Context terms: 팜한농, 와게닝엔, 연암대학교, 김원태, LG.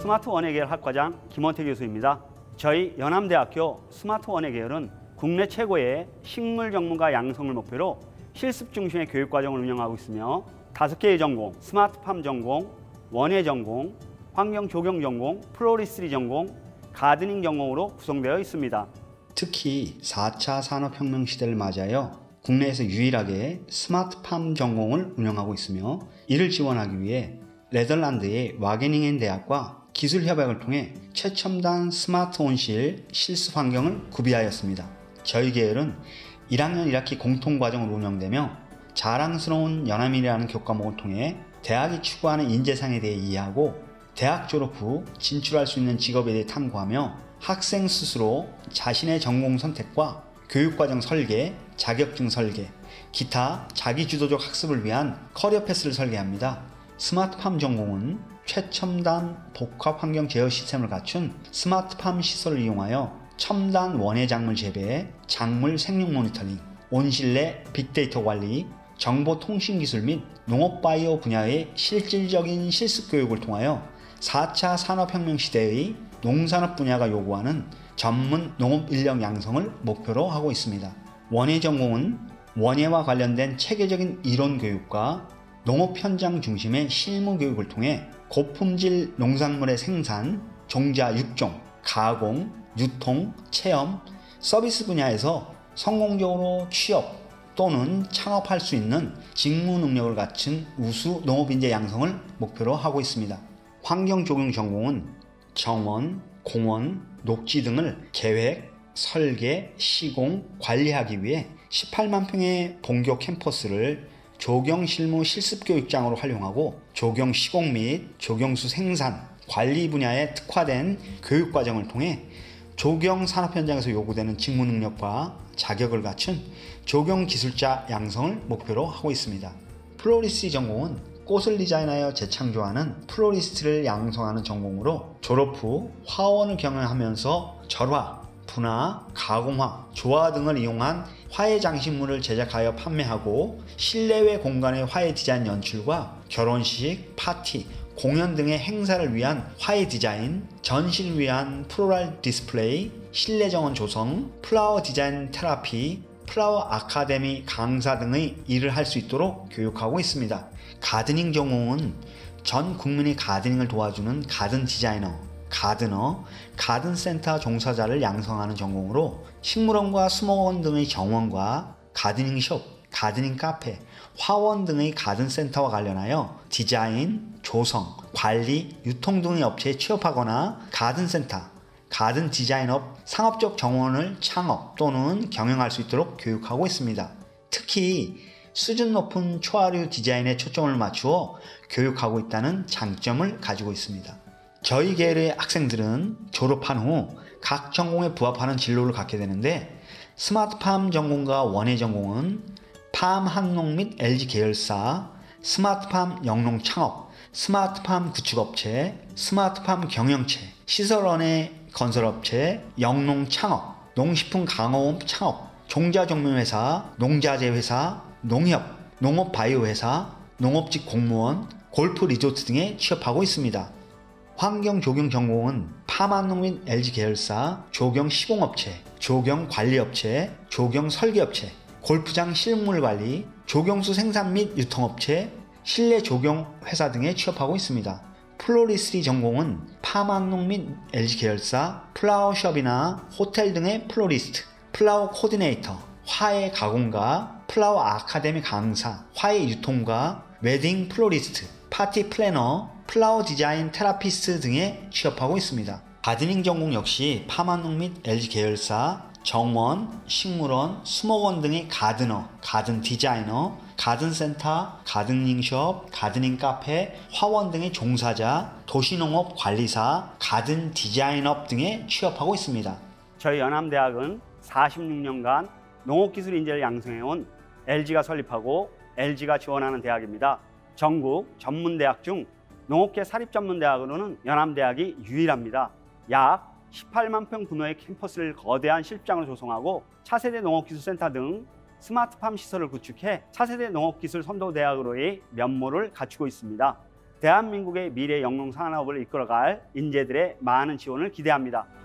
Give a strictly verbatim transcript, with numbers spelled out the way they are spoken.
스마트 원예계열 학과장 김원태 교수입니다. 저희 연암대학교 스마트 원예계열은 국내 최고의 식물 전문가 양성을 목표로 실습 중심의 교육과정을 운영하고 있으며 다섯 개의 전공, 스마트팜 전공, 원예 전공, 환경조경 전공, 플로리스트리 전공, 가드닝 전공으로 구성되어 있습니다. 특히 사 차 산업혁명 시대를 맞이하여 국내에서 유일하게 스마트팜 전공을 운영하고 있으며 이를 지원하기 위해 네덜란드의 와게닝엔 대학과 기술협약을 통해 최첨단 스마트 온실 실습 환경을 구비하였습니다. 저희 계열은 일 학년 일 학기 공통과정으로 운영되며 자랑스러운 연암이라는 교과목을 통해 대학이 추구하는 인재상에 대해 이해하고 대학 졸업 후 진출할 수 있는 직업에 대해 탐구하며 학생 스스로 자신의 전공 선택과 교육과정 설계, 자격증 설계, 기타 자기주도적 학습을 위한 커리어 패스를 설계합니다. 스마트팜 전공은 최첨단 복합환경 제어 시스템을 갖춘 스마트팜 시설을 이용하여 첨단 원예 작물 재배, 작물 생육 모니터링, 온실 내 빅데이터 관리, 정보통신기술 및 농업바이오 분야의 실질적인 실습교육을 통하여 사 차 산업혁명 시대의 농산업 분야가 요구하는 전문 농업 인력 양성을 목표로 하고 있습니다. 원예 전공은 원예와 관련된 체계적인 이론 교육과 농업 현장 중심의 실무 교육을 통해 고품질 농산물의 생산, 종자 육종, 가공, 유통, 체험, 서비스 분야에서 성공적으로 취업 또는 창업할 수 있는 직무 능력을 갖춘 우수 농업인재 양성을 목표로 하고 있습니다. 환경조경 전공은 정원, 공원, 녹지 등을 계획, 설계, 시공, 관리하기 위해 십팔만 평의 본교 캠퍼스를 조경 실무 실습 교육장으로 활용하고 조경 시공 및 조경수 생산, 관리 분야에 특화된 교육 과정을 통해 조경 산업 현장에서 요구되는 직무 능력과 자격을 갖춘 조경 기술자 양성을 목표로 하고 있습니다. 플로리스트리 전공은 꽃을 디자인하여 재창조하는 플로리스트를 양성하는 전공으로 졸업 후 화원을 경영하면서 절화, 분화, 가공화, 조화 등을 이용한 화훼 장식물을 제작하여 판매하고 실내외 공간의 화훼 디자인 연출과 결혼식, 파티, 공연 등의 행사를 위한 화훼 디자인, 전시를 위한 플로럴 디스플레이, 실내 정원 조성, 플라워 디자인 테라피, 플라워 아카데미 강사 등의 일을 할 수 있도록 교육하고 있습니다. 가드닝 전공은 전 국민이 가드닝을 도와주는 가든 디자이너, 가드너, 가든센터 종사자를 양성하는 전공으로 식물원과 수목원 등의 정원과 가드닝숍, 가드닝 카페, 화원 등의 가든센터와 관련하여 디자인, 조성, 관리, 유통 등의 업체에 취업하거나 가든센터, 가든 디자인업, 상업적 정원을 창업 또는 경영할 수 있도록 교육하고 있습니다. 특히 수준 높은 초하류 디자인에 초점을 맞추어 교육하고 있다는 장점을 가지고 있습니다. 저희 계열의 학생들은 졸업한 후 각 전공에 부합하는 진로를 갖게 되는데 스마트팜 전공과 원예 전공은 팜한농 및 엘지 계열사, 스마트팜 영농 창업, 스마트팜 구축업체, 스마트팜 경영체, 시설원의 건설업체, 영농 창업, 농식품 강호흡 창업, 종자정밀회사, 농자재회사, 농협, 농업바이오회사, 농업직 공무원, 골프리조트 등에 취업하고 있습니다. 환경조경 전공은 팜한농 및 엘지 계열사, 조경시공업체, 조경관리업체, 조경설계업체, 골프장 실물관리, 조경수 생산 및 유통업체, 실내조경회사 등에 취업하고 있습니다. 플로리스트리 전공은 팜한농 및 엘지 계열사, 플라워숍이나 호텔 등의 플로리스트, 플라워 코디네이터, 화훼 가공가, 플라워 아카데미 강사, 화훼 유통가, 웨딩 플로리스트, 파티 플래너, 플라워 디자인 테라피스트 등에 취업하고 있습니다. 가드닝 전공 역시 팜한농 및 엘지 계열사, 정원, 식물원, 수목원 등의 가드너, 가든 디자이너, 가든센터, 가드닝숍, 가드닝 카페, 화원 등의 종사자, 도시농업 관리사, 가든 디자인업 등에 취업하고 있습니다. 저희 연암대학은 사십육 년간 농업기술 인재를 양성해온 엘지가 설립하고 엘지가 지원하는 대학입니다. 전국 전문대학 중 농업계 사립전문대학으로는 연암대학이 유일합니다. 약 십팔만 평 규모의 캠퍼스를 거대한 실습장으로 조성하고 차세대 농업기술센터 등 스마트팜 시설을 구축해 차세대 농업기술 선도대학으로의 면모를 갖추고 있습니다. 대한민국의 미래 영농 산업을 이끌어갈 인재들의 많은 지원을 기대합니다.